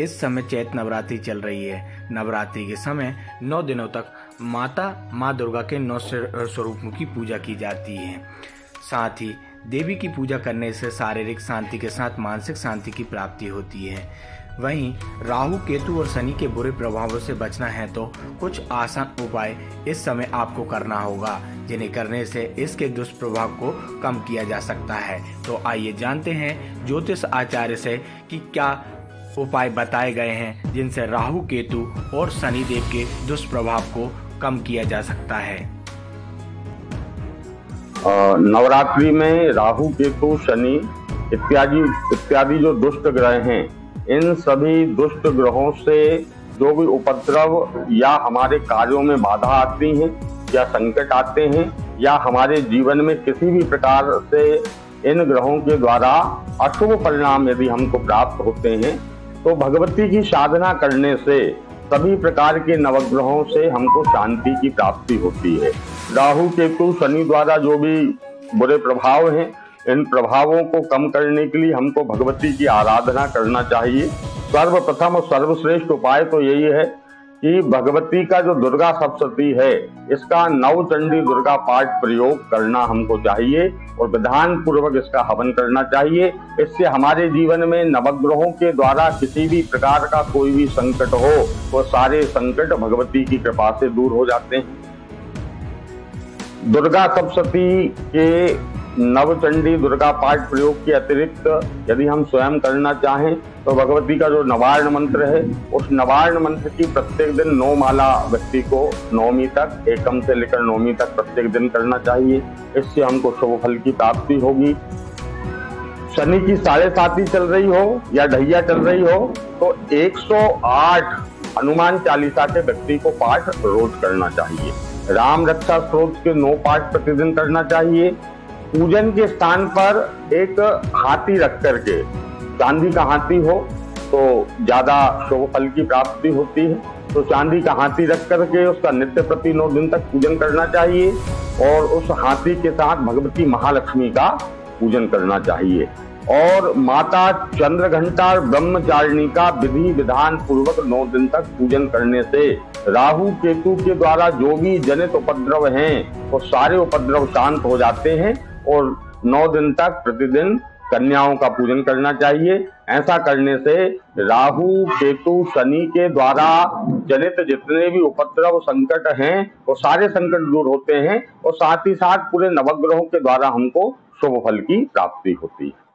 इस समय चैत्र नवरात्रि चल रही है। नवरात्रि के समय 9 दिनों तक माँ दुर्गा के 9 स्वरूपों की पूजा की जाती है। साथ ही देवी की पूजा करने से शारीरिक शांति के साथ मानसिक शांति की प्राप्ति होती है। वहीं राहु, केतु और शनि के बुरे प्रभावों से बचना है तो कुछ आसान उपाय इस समय आपको करना होगा, जिन्हें करने से इसके दुष्प्रभाव को कम किया जा सकता है। तो आइए जानते हैं ज्योतिष आचार्य से कि क्या उपाय बताए गए हैं जिनसे राहु, केतु और शनि देव के दुष्प्रभाव को कम किया जा सकता है। नवरात्रि में राहु, केतु, शनि इत्यादि जो दुष्ट ग्रह हैं, इन सभी दुष्ट ग्रहों से जो भी उपद्रव या हमारे कार्यों में बाधा आती है या संकट आते हैं या हमारे जीवन में किसी भी प्रकार से इन ग्रहों के द्वारा अशुभ परिणाम यदि हमको प्राप्त होते हैं तो भगवती की साधना करने से सभी प्रकार के नवग्रहों से हमको शांति की प्राप्ति होती है। राहु, केतु, शनि द्वारा जो भी बुरे प्रभाव हैं, इन प्रभावों को कम करने के लिए हमको भगवती की आराधना करना चाहिए। सर्वप्रथम और सर्वश्रेष्ठ उपाय तो यही है कि भगवती का जो दुर्गा सप्तशती है, इसका नवचंडी दुर्गा पाठ प्रयोग करना हमको चाहिए और विधान पूर्वक इसका हवन करना चाहिए। इससे हमारे जीवन में नवग्रहों के द्वारा किसी भी प्रकार का कोई भी संकट हो, वो सारे संकट भगवती की कृपा से दूर हो जाते हैं। दुर्गा सप्तशती के नवचंडी दुर्गा पाठ प्रयोग के अतिरिक्त यदि हम स्वयं करना चाहें तो भगवती का जो नवारण मंत्र है, उस नवारण मंत्र की प्रत्येक दिन 9 माला व्यक्ति को नौमी तक, एकम से लेकर नौमी तक प्रत्येक दिन करना चाहिए। इससे हमको शुभ फल की प्राप्ति होगी। शनि की 7.5 चल रही हो या ढैया चल रही हो तो 108 हनुमान चालीसा के व्यक्ति को पाठ रोज करना चाहिए। राम रक्षा स्तोत्र के 9 पाठ प्रतिदिन करना चाहिए। पूजन के स्थान पर एक हाथी रख करके, चांदी का हाथी हो तो ज्यादा शुभ फल की प्राप्ति होती है, तो चांदी का हाथी रख करके उसका नित्य प्रति 9 दिन तक पूजन करना चाहिए और उस हाथी के साथ भगवती महालक्ष्मी का पूजन करना चाहिए। और माता चंद्र घंटा ब्रह्मचारिणी का विधि विधान पूर्वक 9 दिन तक पूजन करने से राहु, केतु के द्वारा जो भी जनित उपद्रव हैं, वो सारे उपद्रव शांत हो जाते हैं। और 9 दिन तक प्रतिदिन कन्याओं का पूजन करना चाहिए। ऐसा करने से राहु, केतु, शनि के द्वारा जनित जितने भी उपद्रव संकट हैं, वो सारे संकट दूर होते हैं और साथ ही साथ पूरे नवग्रहों के द्वारा हमको शुभ फल की प्राप्ति होती है।